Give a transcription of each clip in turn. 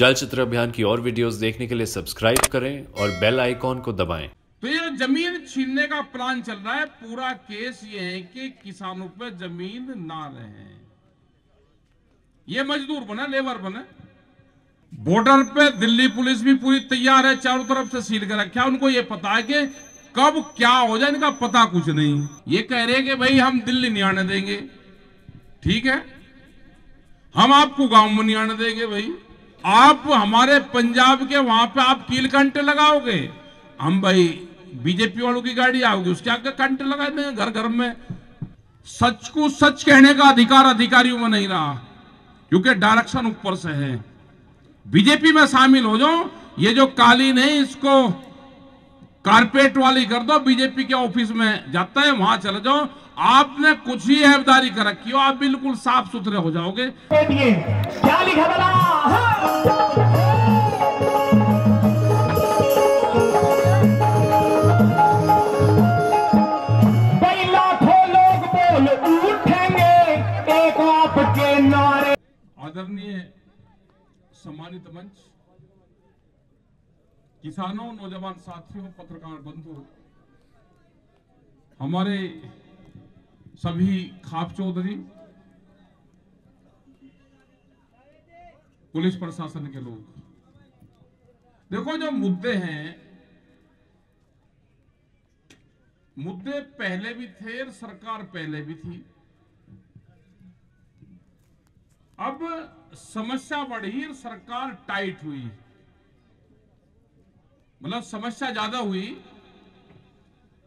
चलचित्र अभियान की और वीडियोस देखने के लिए सब्सक्राइब करें और बेल आइकॉन को दबाएं। तो ये जमीन छीनने का प्लान चल रहा है। पूरा केस ये है कि किसानों पर जमीन ना रहे, ये मजदूर बने, लेबर बने। बॉर्डर पे दिल्ली पुलिस भी पूरी तैयार है, चारों तरफ से सील कर रखा है। उनको ये पता है कि कब क्या हो जाए, इनका पता कुछ नहीं। ये कह रहे हैं कि भाई हम दिल्ली नहीं आने देंगे, ठीक है, हम आपको गांव में नहीं आने देंगे। भाई आप हमारे पंजाब के वहां पे आप कील कंटे लगाओगे, हम भाई बीजेपी वालों की गाड़ी आओगी उसके आगे कंटे लगा देंगे घर घर में। सच को सच कहने का अधिकार अधिकारियों में नहीं रहा, क्योंकि डायरेक्शन ऊपर से है। बीजेपी में शामिल हो जाओ, ये जो कालीन है इसको कारपेट वाली कर दो, बीजेपी के ऑफिस में जाता है वहां चले जाओ। आपने कुछ ही अहदारी कर रखी हो, आप बिल्कुल साफ सुथरे हो जाओगे। क्या लिखा बना? आदरणीय सम्मानित मंच, किसानों, नौजवान साथियों, पत्रकार बंधुओं, हमारे सभी खाप चौधरी, पुलिस प्रशासन के लोग, देखो जो मुद्दे हैं, मुद्दे पहले भी थे और सरकार पहले भी थी। अब समस्या बढ़ी, सरकार टाइट हुई, मतलब समस्या ज्यादा हुई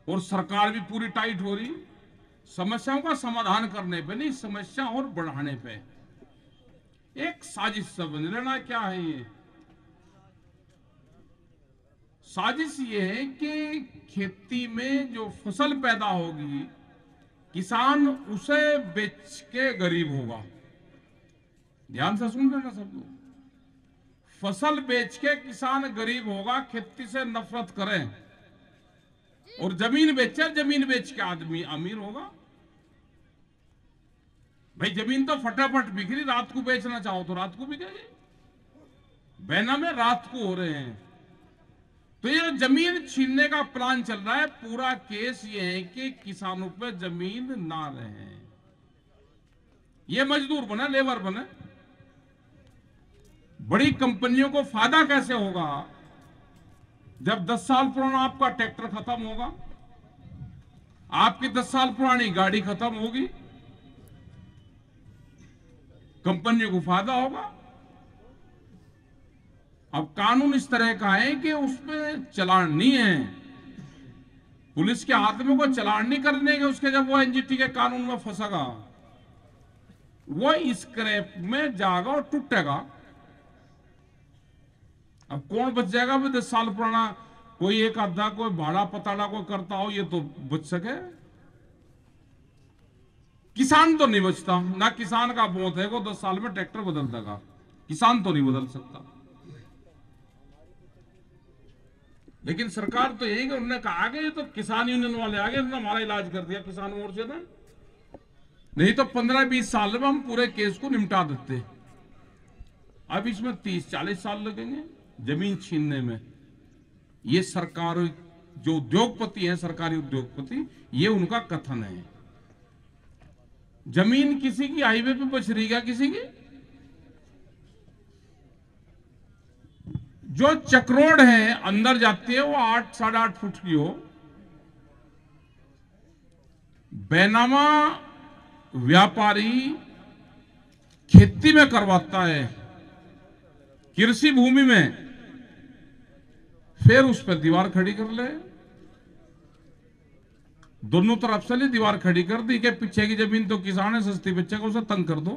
और सरकार भी पूरी टाइट हो रही। समस्याओं का समाधान करने पे नहीं, समस्या और बढ़ाने पे। एक साजिश समझ लेना क्या है ये साजिश। ये है कि खेती में जो फसल पैदा होगी, किसान उसे बेच के गरीब होगा। ध्यान से सुन लेना सब लोग, फसल बेच के किसान गरीब होगा। खेती से नफरत करें और जमीन बेचे, जमीन बेच के आदमी अमीर होगा। भाई जमीन तो फटाफट बिक रही, रात को बेचना चाहो तो रात को बिकेगी, बहना में रात को हो रहे हैं। तो ये जमीन छीनने का प्लान चल रहा है। पूरा केस ये है कि किसानों पे जमीन ना रहे, ये मजदूर बने, लेबर बने। बड़ी कंपनियों को फायदा कैसे होगा जब 10 साल पुराना आपका ट्रैक्टर खत्म होगा, आपकी 10 साल पुरानी गाड़ी खत्म होगी, कंपनियों को फायदा होगा। अब कानून इस तरह का है कि उसमें चालान नहीं है, पुलिस के हाथ में कोई चालान नहीं करने के। उसके जब वो एनजीटी के कानून में फंसेगा, वो स्क्रैप में जाएगा और टूटेगा। अब कौन बच जाएगा? भाई 10 साल पुराना कोई एक आधा, कोई भाड़ा पताड़ा कोई करता हो, ये तो बच सके, किसान तो नहीं बचता ना। किसान का बहुत है, वो 10 साल में ट्रैक्टर बदल देगा, किसान तो नहीं बदल सकता। लेकिन सरकार तो यही कि उन्होंने कहा कि तो किसान यूनियन वाले आगे हमारा इलाज कर दिया, किसान मोर्चे ने। नहीं तो 15-20 साल में हम पूरे केस को निपटा देते, अब इसमें 30-40 साल लगेंगे जमीन छीनने में। ये सरकार जो उद्योगपति है, सरकारी उद्योगपति, ये उनका कथन है। जमीन किसी की हाईवे पे बच रही है, किसी की जो चक्रोड है अंदर जाती है वो 8-8.5 फुट की हो। बैनामा व्यापारी खेती में करवाता है, कृषि भूमि में, फिर उस पर दीवार खड़ी कर ले, दोनों तरफ से ले दीवार खड़ी कर दी कि पीछे की जमीन तो किसान है, सस्ती बेचे को, उसे तंग कर दो।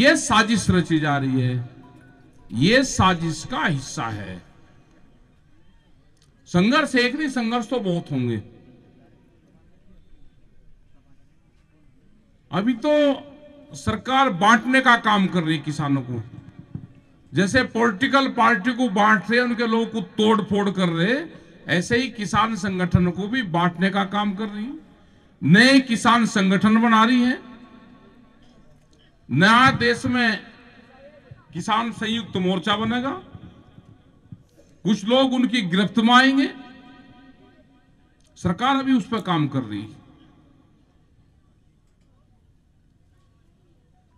ये साजिश रची जा रही है, ये साजिश का हिस्सा है। संघर्ष एक नहीं, संघर्ष तो बहुत होंगे। अभी तो सरकार बांटने का काम कर रही है किसानों को, जैसे पॉलिटिकल पार्टी को बांट रहे, उनके लोगों को तोड़ फोड़ कर रहे, ऐसे ही किसान संगठनों को भी बांटने का काम कर रही है। नए किसान संगठन बना रही है, नया देश में किसान संयुक्त मोर्चा बनेगा, कुछ लोग उनकी गिरफ्त में आएंगे। सरकार अभी उस पर काम कर रही है।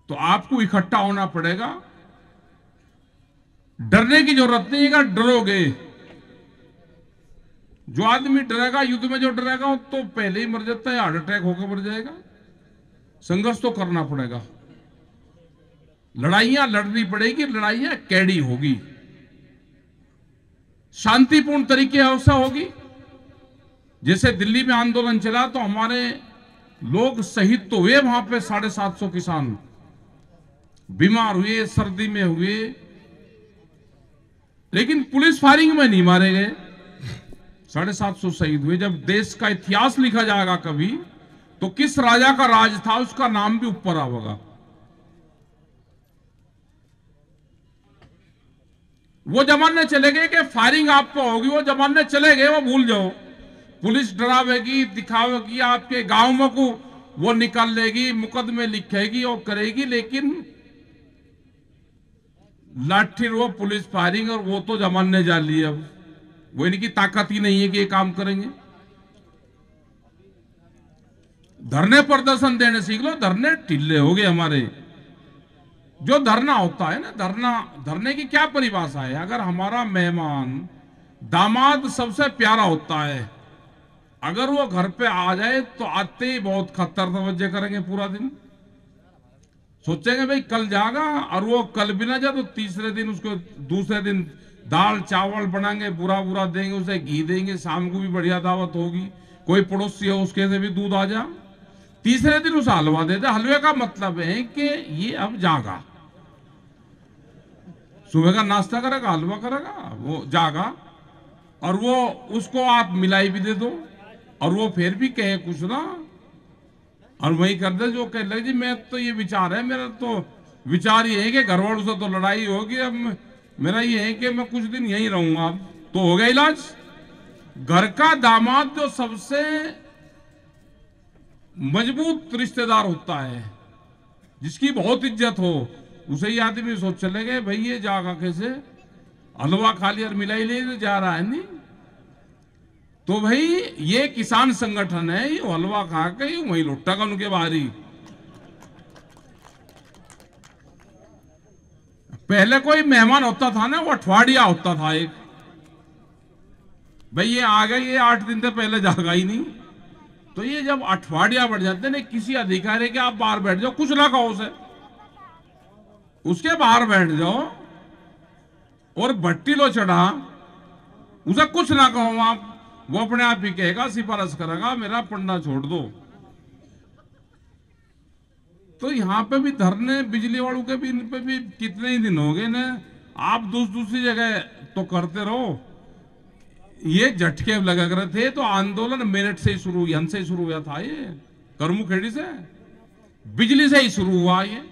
तो आपको इकट्ठा होना पड़ेगा। डरने की जरूरत नहीं है, अगर डरोगे, जो आदमी डरेगा, युद्ध में जो डरेगा वो तो पहले ही मर जाता है, हार्ट अटैक होकर मर जाएगा। संघर्ष तो करना पड़ेगा, लड़ाइयां लड़नी पड़ेगी, लड़ाइयां कैड़ी होगी, शांतिपूर्ण तरीके से होगी। जैसे दिल्ली में आंदोलन चला तो हमारे लोग शहीद तो हुए वहां पे, 750 किसान बीमार हुए, सर्दी में हुए, लेकिन पुलिस फायरिंग में नहीं मारे गए। 750 शहीद हुए। जब देश का इतिहास लिखा जाएगा कभी तो किस राजा का राज था उसका नाम भी ऊपर आवेगा। वो जमाने चले गए कि फायरिंग आप पे होगी, वो जमाने चले गए, वो भूल जाओ। पुलिस डरावेगी, दिखावेगी, आपके गांव में को वो निकाल लेगी, मुकदमे लिखेगी और करेगी, लेकिन लाठी वो पुलिस फायरिंग और वो तो जमाने जा ली। अब वो इनकी ताकत ही नहीं है कि ये काम करेंगे। धरने प्रदर्शन देने सीख लो, धरने टिल्ले हो गए हमारे। जो धरना होता है ना, धरने की क्या परिभाषा है? अगर हमारा मेहमान दामाद सबसे प्यारा होता है, अगर वो घर पे आ जाए तो आते ही बहुत खतर तवज्जे करेंगे, पूरा दिन सोचेंगे भाई कल जाएगा, और वो कल भी ना जाए तो तीसरे दिन उसको, दूसरे दिन दाल चावल बनाएंगे, बुरा बुरा देंगे, उसे घी देंगे, शाम को भी बढ़िया दावत होगी, कोई पड़ोसी हो उसके से भी दूध आ जा, तीसरे दिन उसे हलवा दे दे। हलवे का मतलब है कि ये अब जागा, सुबह का नाश्ता करेगा, हलवा करेगा, वो जागा, और वो उसको आप मिलाई भी दे दो और वो फिर भी कहे कुछ ना, और वही कर दे जो कह लगे जी मैं तो ये विचार है, मेरा तो विचार ये है कि घर वालों से तो लड़ाई होगी, अब मेरा ये है कि मैं कुछ दिन यहीं रहूंगा। अब तो हो गया इलाज। घर का दामाद जो सबसे मजबूत रिश्तेदार होता है, जिसकी बहुत इज्जत हो, उसे ही आदमी सोच चले गए भाई ये जागा कैसे, हलवा खा लिया और मिलाई ले जा रहा है। नहीं तो भाई ये किसान संगठन है, ये हलवा खा के वही लुटेगा उनके बाहरी। पहले कोई मेहमान होता था ना, वो अठवाड़िया होता था एक, भाई ये आ गए, ये 8 दिन से पहले जागा ही नहीं। तो ये जब अठवाड़िया बढ़ जाते ना, किसी अधिकारी के आप बाहर बैठ जाओ, कुछ ना कहो उसे, उसके बाहर बैठ जाओ और भट्टी लो चढ़ा, उसे कुछ ना कहो आप, वो अपने आप ही कहेगा, सिफारिश करेगा, मेरा पढ़ना छोड़ दो। तो यहाँ पे भी धरने बिजली वालों के भी, इन पे भी कितने ही दिन हो गए ना, आप दूसरी जगह तो करते रहो। ये झटके लगा कर थे तो आंदोलन मेरठ से ही शुरू हुआ, हमसे ही शुरू हुआ था, ये करमुखेड़ी से, बिजली से ही शुरू हुआ ये।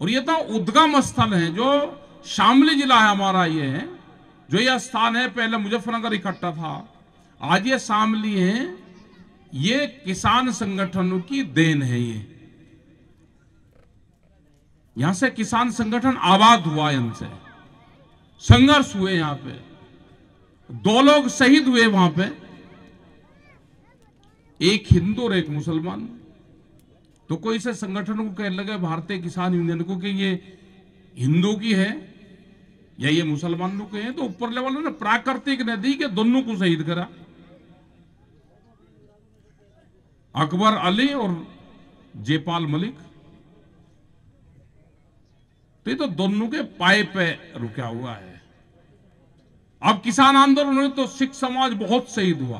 और ये तो उद्गम स्थल है, जो शामली जिला है हमारा, ये है जो यह स्थान है। पहले मुजफ्फरनगर इकट्ठा था, आज ये शामली है। ये किसान संगठनों की देन है। ये यहां से किसान संगठन आबाद हुआ, इनसे संघर्ष हुए, यहां पे 2 लोग शहीद हुए वहां पे, एक हिंदू और एक मुसलमान। तो कोई से संगठन को कहने लगे भारतीय किसान यूनियन को कि ये हिंदू की है या ये मुसलमानों के हैं, तो ऊपर लेवल ने प्राकृतिक नदी के दोनों को शहीद करा, अकबर अली और जयपाल मलिक। तो ये तो दोनों के पाए पे रुका हुआ है। अब किसान आंदोलन में तो सिख समाज बहुत शहीद हुआ,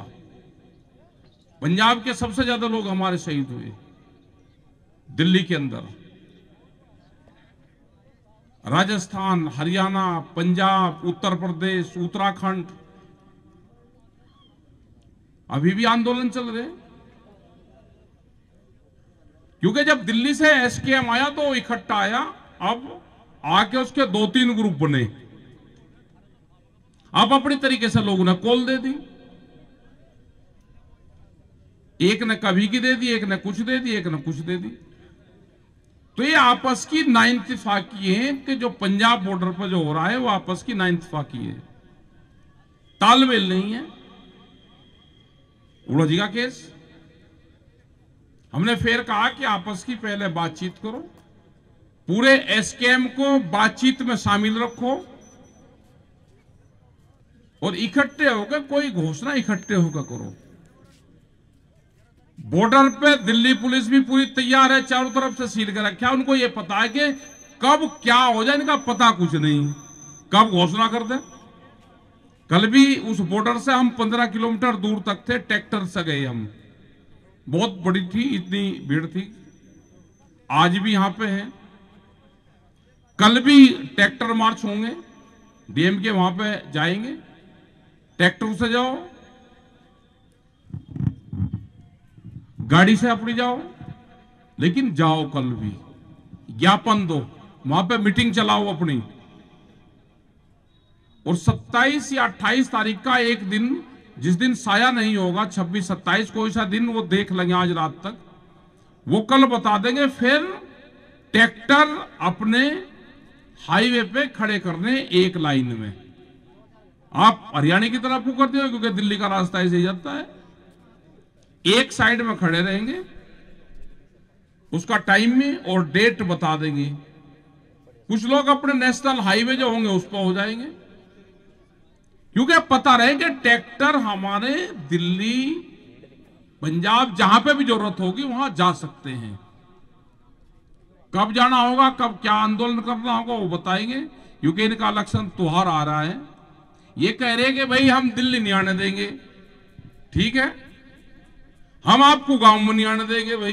पंजाब के सबसे ज्यादा लोग हमारे शहीद हुए दिल्ली के अंदर। राजस्थान, हरियाणा, पंजाब, उत्तर प्रदेश, उत्तराखंड, अभी भी आंदोलन चल रहे। क्योंकि जब दिल्ली से एसकेएम आया तो इकट्ठा आया, अब आके उसके 2-3 ग्रुप बने, अब अपने तरीके से लोगों ने कॉल दे दी, एक ने कभी की दे दी, एक ने कुछ दे दी, एक ने कुछ दे दी। तो ये आपस की नाइंतफाकी है कि जो पंजाब बॉर्डर पर जो हो रहा है वो आपस की नाइंतफाकी है, तालमेल नहीं है। उड़ोजी का केस हमने फिर कहा कि आपस की पहले बातचीत करो, पूरे एसकेएम को बातचीत में शामिल रखो और इकट्ठे होकर कोई घोषणा इकट्ठे होकर करो। बॉर्डर पे दिल्ली पुलिस भी पूरी तैयार है, चारों तरफ से सील कर रखा है, उनको ये पता है कि कब क्या हो जाए इनका पता कुछ नहीं, कब घोषणा कर दे। कल भी उस बॉर्डर से हम 15 किलोमीटर दूर तक थे, ट्रैक्टर से गए हम, बहुत बड़ी थी, इतनी भीड़ थी। आज भी यहां पे है, कल भी ट्रैक्टर मार्च होंगे, डीएम के वहां पे जाएंगे, ट्रैक्टर से जाओ, गाड़ी से अपनी जाओ, लेकिन जाओ, कल भी ज्ञापन दो, वहां पे मीटिंग चलाओ अपनी। और 27 या 28 तारीख का एक दिन जिस दिन साया नहीं होगा, 26-27 कोई सा दिन वो देख लेंगे, आज रात तक वो कल बता देंगे। फिर ट्रैक्टर अपने हाईवे पे खड़े करने एक लाइन में, आप हरियाणा की तरफ करते हो क्योंकि दिल्ली का रास्ता ऐसे ही जाता है, एक साइड में खड़े रहेंगे, उसका टाइम में और डेट बता देंगे। कुछ लोग अपने नेशनल हाईवे जो होंगे उस पर हो जाएंगे, क्योंकि पता रहे कि ट्रैक्टर हमारे दिल्ली पंजाब जहां पे भी जरूरत होगी वहां जा सकते हैं। कब जाना होगा, कब क्या आंदोलन करना होगा वो बताएंगे, क्योंकि इनका इलेक्शन त्योहार आ रहा है। ये कह रहे हैं कि भाई हम दिल्ली नहीं आने देंगे, ठीक है, हम आपको गांव में नहीं आने देंगे। भाई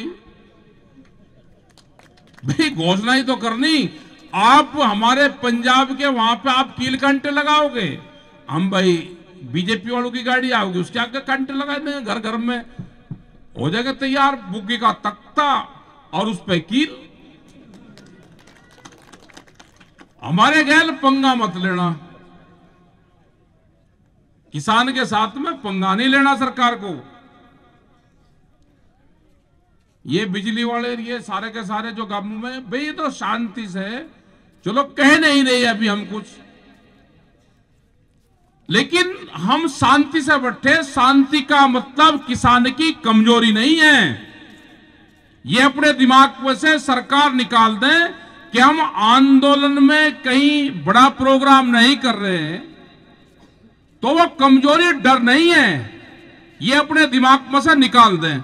भाई घोषणा ही तो करनी, आप हमारे पंजाब के वहां पे आप कील कंटे लगाओगे, हम भाई बीजेपी वालों की गाड़ी आओगी उसके आगे कंटे लगा देंगे, घर घर में हो जाएगा तैयार बुग्गी का तख्ता और उस पे कील। हमारे गैल पंगा मत लेना, किसान के साथ में पंगा नहीं लेना सरकार को। ये बिजली वाले ये सारे के सारे जो गांव में, भाई तो शांति से चलो कह नहीं रहे अभी हम कुछ, लेकिन हम शांति से बैठे। शांति का मतलब किसान की कमजोरी नहीं है, ये अपने दिमाग में से सरकार निकाल दें कि हम आंदोलन में कहीं बड़ा प्रोग्राम नहीं कर रहे हैं, तो वो कमजोरी डर नहीं है, ये अपने दिमाग में से निकाल दें।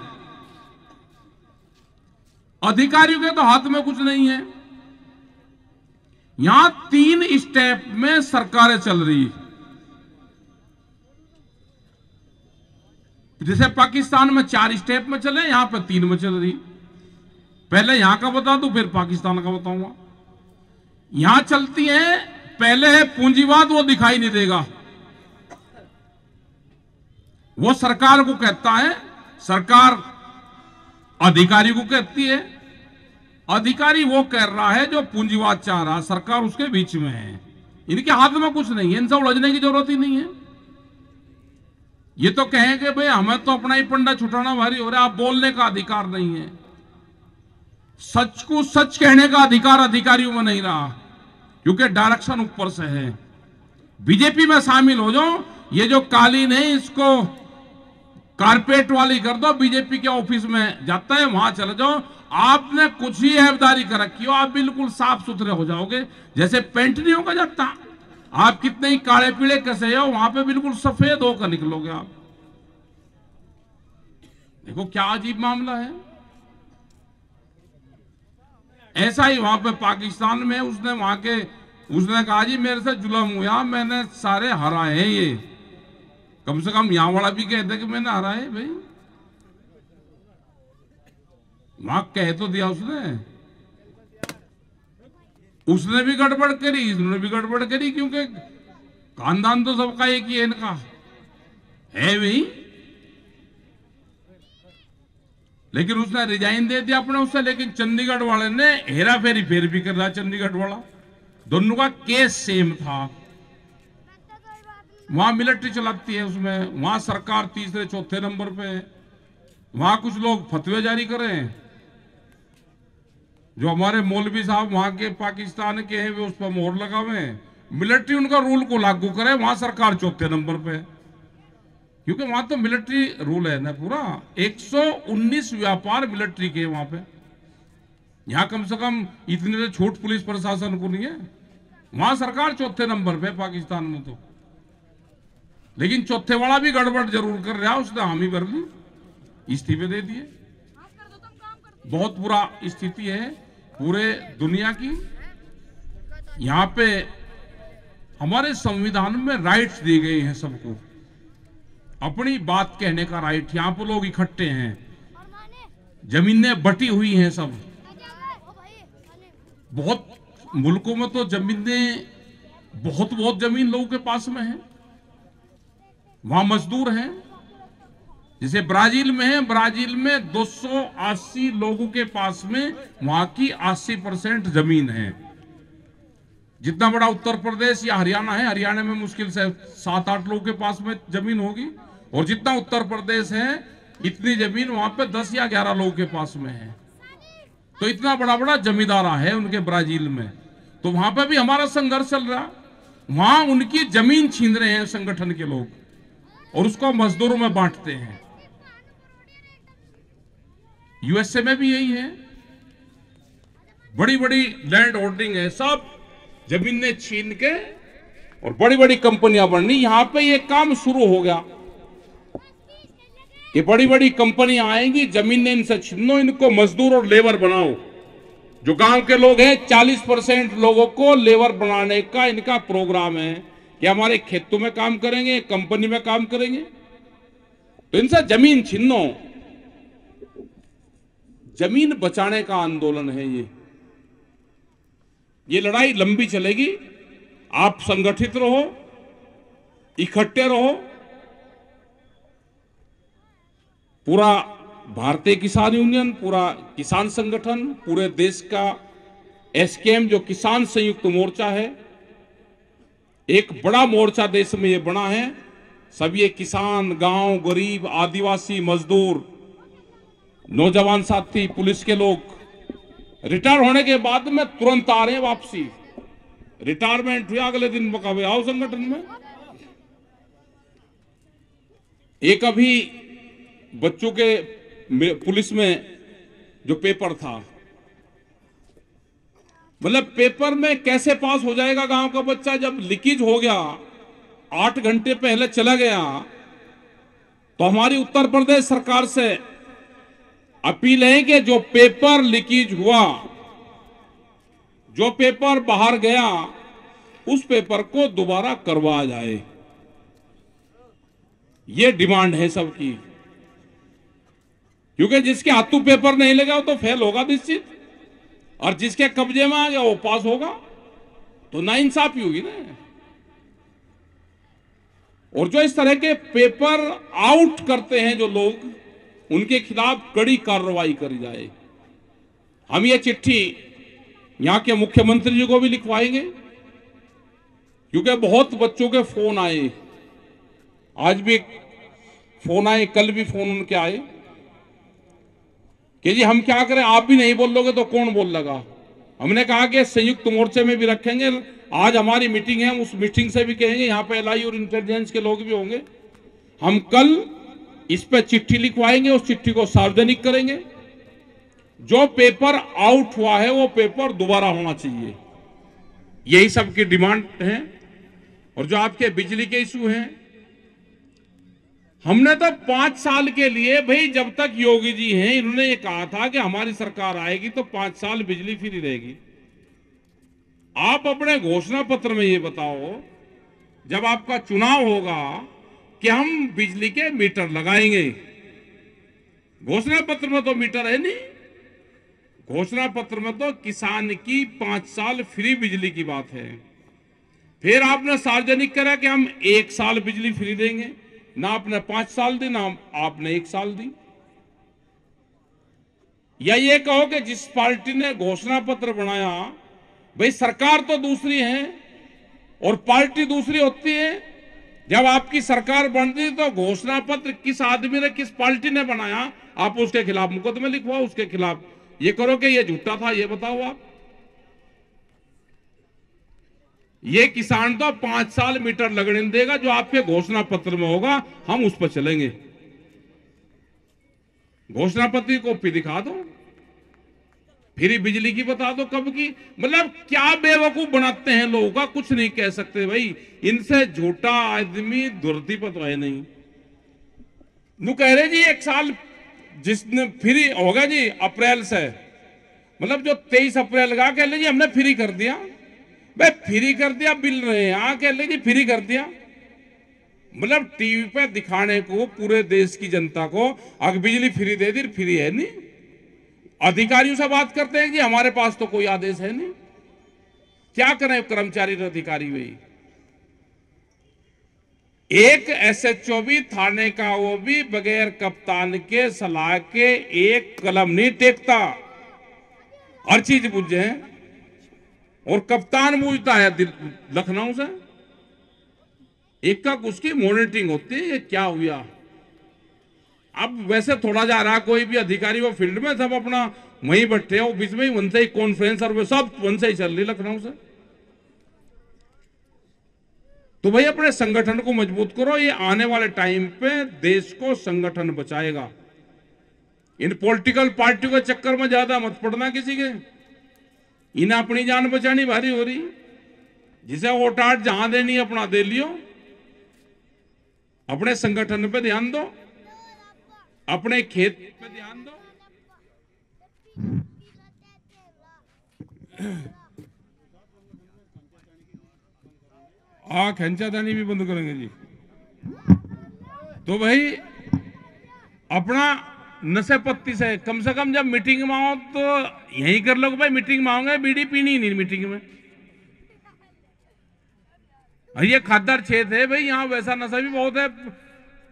अधिकारियों के तो हाथ में कुछ नहीं है, यहां 3 स्टेप में सरकारें चल रही। जैसे पाकिस्तान में 4 स्टेप में चले, यहां पर 3 में चल रही। पहले यहां का बता दूं फिर पाकिस्तान का बताऊंगा। यहां चलती है पहले है पूंजीवाद, वो दिखाई नहीं देगा, वो सरकार को कहता है, सरकार अधिकारी को कहती है, अधिकारी वो कह रहा है जो पूंजीवाद चाह रहा, सरकार उसके बीच में है। इनके हाथ में कुछ नहीं है, इनसे उलझने की जरूरत ही नहीं है। ये तो कहेंगे भाई हमें तो अपना ही पंडा छुटाना भारी हो रहा है, आप बोलने का अधिकार नहीं है, सच को सच कहने का अधिकार अधिकारियों में नहीं रहा, क्योंकि डायरेक्शन ऊपर से है। बीजेपी में शामिल हो जाओ, ये जो कालीन है इसको कारपेट वाली कर दो, बीजेपी के ऑफिस में जाता है वहां चले जाओ, आपने कुछ ही अहबदारी कर रखी हो, आप बिल्कुल साफ सुथरे हो जाओगे। जैसे पेंट नहीं होगा जाता, आप कितने ही काले पीले कसे हो, वहां पे बिल्कुल सफेद होकर निकलोगे आप। देखो क्या अजीब मामला है। ऐसा ही वहां पे पाकिस्तान में उसने कहा जी मेरे से जुल्म हुआ, मैंने सारे हराए हैं, ये कम से कम यहां वाला भी कहता कि मैंने हरा है। भाई वहां कह तो दिया उसने भी गड़बड़ करी, इसने भी गड़बड़ करी, क्योंकि खानदान तो सबका एक ही है, इनका है भाई। लेकिन उसने रिजाइन दे दिया अपने उससे, लेकिन चंडीगढ़ वाले ने हेरा फेरी फेर भी कर रहा, चंडीगढ़ वाला, दोनों का केस सेम था। वहां मिलिट्री चलाती है, उसमें वहां सरकार 3-4 नंबर पे है, वहां कुछ लोग फतवे जारी कर रहे हैं। जो हमारे मौलवी साहब वहाँ के पाकिस्तान के हैं वे उस पर मोहर लगा हुए हैं। मिलिट्री उनका रूल को लागू करे, वहाँ सरकार चौथे नंबर पे है, क्योंकि वहाँ तो मिलिट्री रूल है ना पूरा। 119 व्यापार मिलिट्री के वहाँ पे, यहाँ कम से कम इतने छूट पुलिस प्रशासन को नहीं है। वहाँ सरकार चौथे नंबर पे पाकिस्तान में तो, लेकिन चौथे वाला भी गड़बड़ जरूर कर रहा है, उसने हामी भर ली, इस्तीफे दे दिए। बहुत बुरा स्थिति है पूरे दुनिया की। यहाँ पे हमारे संविधान में राइट्स दी गई हैं सबको, अपनी बात कहने का राइट। यहाँ पर लोग इकट्ठे हैं, जमीनें बटी हुई हैं सब, बहुत मुल्कों में तो जमीनें बहुत जमीन लोगों के पास में है, वहां मजदूर हैं। जैसे ब्राजील में है, ब्राजील में 280 लोगों के पास में वहां की 80% जमीन है। जितना बड़ा उत्तर प्रदेश या हरियाणा है, हरियाणा में मुश्किल से 7-8 लोगों के पास में जमीन होगी, और जितना उत्तर प्रदेश है इतनी जमीन वहां पे 10 या 11 लोगों के पास में है। तो इतना बड़ा बड़ा जमींदारा है उनके ब्राजील में। तो वहां पे भी हमारा संघर्ष चल रहा, वहां उनकी जमीन छीन रहे हैं संगठन के लोग और उसको मजदूरों में बांटते हैं। यूएसए में भी यही है, बड़ी बड़ी लैंड होल्डिंग है, सब जमीनें छीन के और बड़ी बड़ी कंपनियां बननी। यहां पे ये काम शुरू हो गया, ये बड़ी बड़ी कंपनियां आएंगी, जमीनें इनसे छीनो, इनको मजदूर और लेबर बनाओ। जो गांव के लोग हैं 40% लोगों को लेबर बनाने का इनका प्रोग्राम है कि हमारे खेतों में काम करेंगे, कंपनी में काम करेंगे। तो इनसे जमीन छीनो, जमीन बचाने का आंदोलन है ये। ये लड़ाई लंबी चलेगी, आप संगठित रहो, इकट्ठे रहो। पूरा भारतीय किसान यूनियन, पूरा किसान संगठन, पूरे देश का एसकेएम जो किसान संयुक्त मोर्चा है, एक बड़ा मोर्चा देश में ये बना है। सब ये किसान, गांव, गरीब, आदिवासी, मजदूर, नौजवान साथी, पुलिस के लोग रिटायर होने के बाद में तुरंत आ रहे हैं वापसी। रिटायरमेंट हुआ अगले दिन मुकाबले आओ संगठन में। एक अभी बच्चों के पुलिस में जो पेपर था, मतलब पेपर में कैसे पास हो जाएगा गांव का बच्चा, जब लीकेज हो गया 8 घंटे पहले चला गया। तो हमारी उत्तर प्रदेश सरकार से अपील है कि जो पेपर लीकेज हुआ, जो पेपर बाहर गया, उस पेपर को दोबारा करवाया जाए, ये डिमांड है सबकी। क्योंकि जिसके हाथों पेपर नहीं लगा वो तो फेल होगा निश्चित, और जिसके कब्जे में आ गया वो पास होगा, तो ना इंसाफी होगी ना। और जो इस तरह के पेपर आउट करते हैं जो लोग, उनके खिलाफ कड़ी कार्रवाई करी जाए। हम ये चिट्ठी यहाँ के मुख्यमंत्री जी को भी लिखवाएंगे, क्योंकि बहुत बच्चों के फोन आए, आज भी फोन आए, कल भी फोन उनके आए कि जी हम क्या करें, आप भी नहीं बोलोगे तो कौन बोल लगा। हमने कहा कि संयुक्त मोर्चे में भी रखेंगे, आज हमारी मीटिंग है, हम उस मीटिंग से भी कहेंगे, यहाँ पे एलआई और इंटेलिजेंस के लोग भी होंगे। हम कल इस पर चिट्ठी लिखवाएंगे, उस चिट्ठी को सार्वजनिक करेंगे। जो पेपर आउट हुआ है वो पेपर दोबारा होना चाहिए, यही सबकी डिमांड है। और जो आपके बिजली के इशू हैं, हमने तो 5 साल के लिए, भाई जब तक योगी जी हैं, इन्होंने ये कहा था कि हमारी सरकार आएगी तो 5 साल बिजली फ्री रहेगी। आप अपने घोषणा पत्र में ये बताओ, जब आपका चुनाव होगा, कि हम बिजली के मीटर लगाएंगे। घोषणा पत्र में तो मीटर है नहीं, घोषणा पत्र में तो किसान की 5 साल फ्री बिजली की बात है। फिर आपने सार्वजनिक करा कि हम 1 साल बिजली फ्री देंगे, ना आपने 5 साल दी, ना आपने 1 साल दी। या ये कहो कि जिस पार्टी ने घोषणा पत्र बनाया, भाई सरकार तो दूसरी है और पार्टी दूसरी होती है। जब आपकी सरकार बनती तो घोषणा पत्र किस आदमी ने, किस पार्टी ने बनाया, आप उसके खिलाफ मुकदमे लिखवाओ, उसके खिलाफ ये करो कि ये झूठा था, ये बताओ आप। ये किसान तो 5 साल मीटर लगने देगा, जो आपके घोषणा पत्र में होगा हम उस पर चलेंगे। घोषणा पत्र की कॉपी दिखा दो, फिर बिजली की बता दो कब की। मतलब क्या बेवकूफ बनाते हैं लोगों का, कुछ नहीं कह सकते भाई। इनसे झूठा आदमी दुर्दी पर तो है नहीं। नु कह रहे जी 1 साल जिसने फ्री होगा जी अप्रैल से, मतलब जो 23 अप्रैल का कह ले जी हमने फ्री कर दिया। भाई फ्री कर दिया बिल रहे हैं, हाँ कह ले जी फ्री कर दिया। मतलब टीवी पे दिखाने को पूरे देश की जनता को अगर बिजली फ्री दे दी, फ्री है नहीं। अधिकारियों से बात करते हैं जी हमारे पास तो कोई आदेश है नहीं। क्या करें कर्मचारी और अधिकारी भाई। एक एसएचओ भी, थाने का वो भी बगैर कप्तान के सलाह के एक कलम नहीं टेकता, हर चीज बुझे हैं। और कप्तान बूझता है लखनऊ से, एक का उसकी मॉनिटरिंग होती है। ये क्या हुआ? अब वैसे थोड़ा जा रहा कोई भी अधिकारी, वो फील्ड में सब अपना वहीं बैठे हो, बीच में वन से ही कॉन्फ्रेंस और वो सब वन से ही चल रही लखनऊ से। तो भाई अपने संगठन को मजबूत करो, ये आने वाले टाइम पे देश को संगठन बचाएगा। इन पॉलिटिकल पार्टियों के चक्कर में ज्यादा मत पड़ना किसी के, इन्हें अपनी जान बचानी भारी हो रही। जिसे वोट आट जहां देनी है अपना दे लियो, अपने संगठन पे ध्यान दो, अपने खेत पे ध्यान दो। आ खेंचादानी भी बंद करेंगे जी। तो भाई अपना नशे पत्ती से कम से कम, जब मीटिंग में आओ तो यही कर लो भाई मीटिंग में आओगे बीड़ी पीनी नहीं मीटिंग में। ये खाद्यान्न क्षेत्र है भाई, यहाँ वैसा नशा भी बहुत है।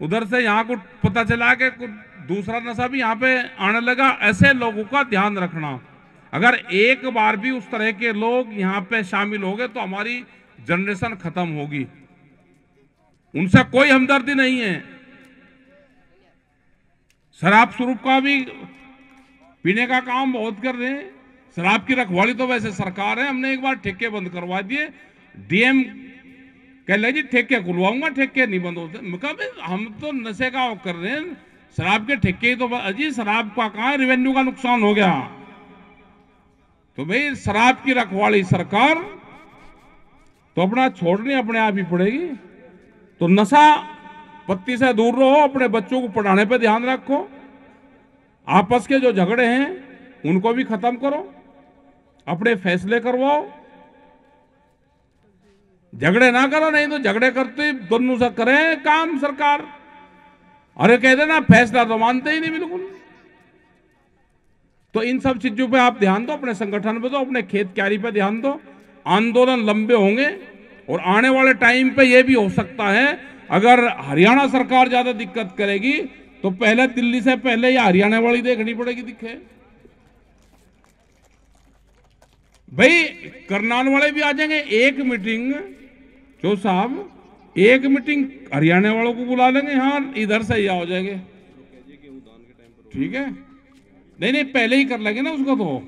उधर से यहाँ को पता चला कि दूसरा नशा भी यहाँ पे आने लगा। ऐसे लोगों का ध्यान रखना, अगर एक बार भी उस तरह के लोग यहाँ पे शामिल हो गए तो हमारी जनरेशन खत्म होगी। उनसे कोई हमदर्दी नहीं है। शराब स्वरूप का भी पीने का काम बहुत कर रहे हैं। शराब की रखवाली तो वैसे सरकार है, हमने एक बार ठेके बंद करवा दिए। डीएम कह ले जी ठेके खुलवाऊंगा, ठेके नहीं बंद होते। मतलब हम तो नशे का कर रहे हैं, शराब के ठेके तो अजी शराब का कहाँ रेवेन्यू का नुकसान हो गया। तो भाई शराब की रखवाली सरकार तो अपना छोड़ने अपने आप ही पड़ेगी। तो नशा पत्ती से दूर रहो, अपने बच्चों को पढ़ाने पे ध्यान रखो, आपस के जो झगड़े हैं उनको भी खत्म करो, अपने फैसले करवाओ। झगड़े ना करो, नहीं तो झगड़े करते दोनों से करें काम सरकार। अरे कह देना फैसला तो मानते ही नहीं बिल्कुल। तो इन सब चीजों पे आप ध्यान दो, अपने संगठन पे दो, अपने खेत क्यारी पे ध्यान दो। आंदोलन लंबे होंगे और आने वाले टाइम पे ये भी हो सकता है, अगर हरियाणा सरकार ज्यादा दिक्कत करेगी तो पहले दिल्ली से पहले या हरियाणा वाली देखनी पड़ेगी दिखे। भाई करनाल वाले भी आ जाएंगे। एक मीटिंग जो साहब, एक मीटिंग हरियाणा वालों को बुला लेंगे, हाँ इधर से ही आ जाएंगे। ठीक है, नहीं नहीं पहले ही कर लेंगे ना उसको, तो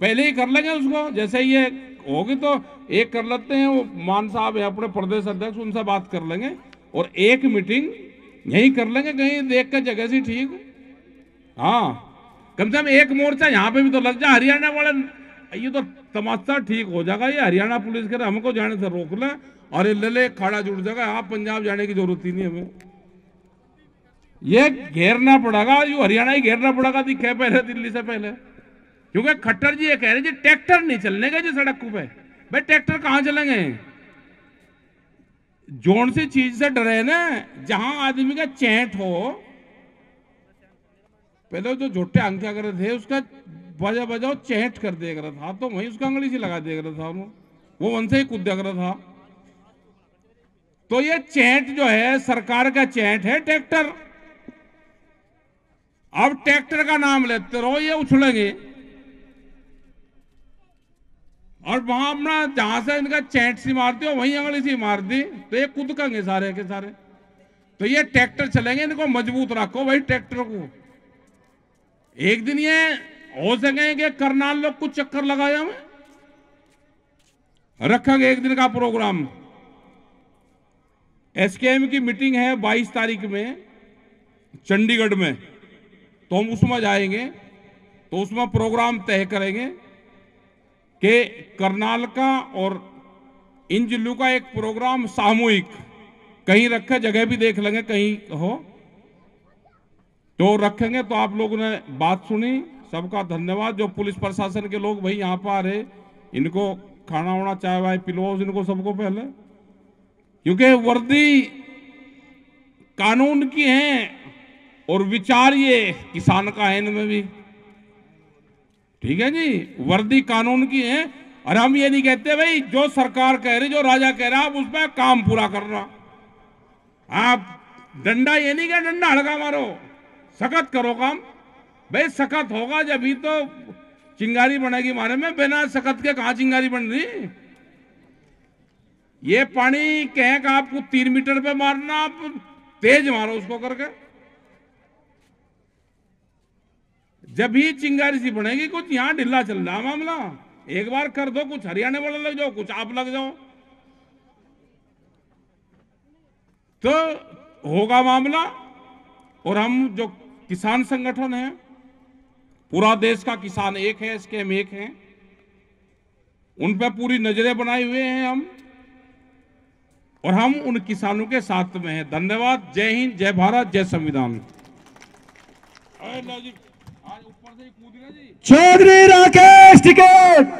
पहले ही कर लेंगे उसको। जैसे ये होगी तो एक कर लेते हैं, वो मान साहब है अपने प्रदेश अध्यक्ष, उनसे बात कर लेंगे और एक मीटिंग यहीं कर लेंगे कहीं देख कर जगह से। ठीक, हाँ कम से कम एक मोर्चा यहाँ पे भी तो लग जाए। हरियाणा वाले ये तो तमाशा ठीक हो जाएगा। ये हरियाणा पुलिस कह रहे हमको जाने से रोक ले, और ले ले खाड़ा जुड़ जाएगा, आप पंजाब जाने की जरूरत ही नहीं हमें। ये घेरना पड़ेगा, ये हरियाणा ही घेरना पड़ेगा दिखे पहले दिल्ली से पहले। क्योंकि खट्टर जी ये कह रहे जी ट्रैक्टर नहीं चलने का जी सड़क पे। भाई ट्रैक्टर कहाँ चलेंगे? जोन सी चीज से डरे ना, जहां आदमी का चैट हो। पहले जो झोटे अंकिया कर रहे थे उसका बजा बजाओ चैट कर देख रहा था, तो वहीं उसका अंगली से लगा देख रहा था, वो वन से ही कूद देख रहा था। तो ये चैट जो है सरकार का चैट है ट्रैक्टर। अब ट्रैक्टर का नाम लेते रहो, ये उछलेंगे। और वहां अपना जहां से इनका चैट सी मारती हो वहीं अंगली सी मार दी, तो ये कूद करेंगे सारे के सारे। तो ये ट्रैक्टर चलेंगे, इनको मजबूत रखो भाई ट्रैक्टर को। एक दिन ये हो सकेंगे करनाल लोग कुछ चक्कर लगाया हुए रखेंगे एक दिन का प्रोग्राम। एसकेएम की मीटिंग है 22 तारीख में चंडीगढ़ में, तो हम उसमें जाएंगे, तो उसमें प्रोग्राम तय करेंगे कि करनाल का और इन जिलों का एक प्रोग्राम सामूहिक कहीं रखे, जगह भी देख लेंगे कहीं हो तो रखेंगे। तो आप लोगों ने बात सुनी, सबका धन्यवाद। जो पुलिस प्रशासन के लोग भाई यहाँ पर आ रहे, इनको खाना वाना चाय वाय पिलवाओ इनको सबको पहले, क्योंकि वर्दी कानून की है और विचार ये किसान का है इनमें भी, ठीक है जी। वर्दी कानून की है और हम ये नहीं कहते भाई जो सरकार कह रही जो राजा कह रहा आप उस पर काम पूरा करना। आप डंडा ये नहीं क्या डंडा हड़का मारो, सख्त करो काम भाई, सख्त होगा जब ही तो चिंगारी बनेगी मारे में, बिना सख्त के कहाँ चिंगारी बन रही। ये पानी कहेगा आपको 3 मीटर पे मारना, आप तेज मारो उसको करके, जब ही चिंगारी सी बनेगी। कुछ यहां ढिल्ला चल रहा मामला, एक बार कर दो कुछ हरियाणा वाले लग जाओ कुछ आप लग जाओ तो होगा मामला। और हम जो किसान संगठन है, पूरा देश का किसान एक है, इसके हम एक हैं, उन पर पूरी नजरें बनाए हुए हैं हम, और हम उन किसानों के साथ में हैं। धन्यवाद। जय हिंद, जय भारत, जय संविधान। चौधरी राकेश टिकैत।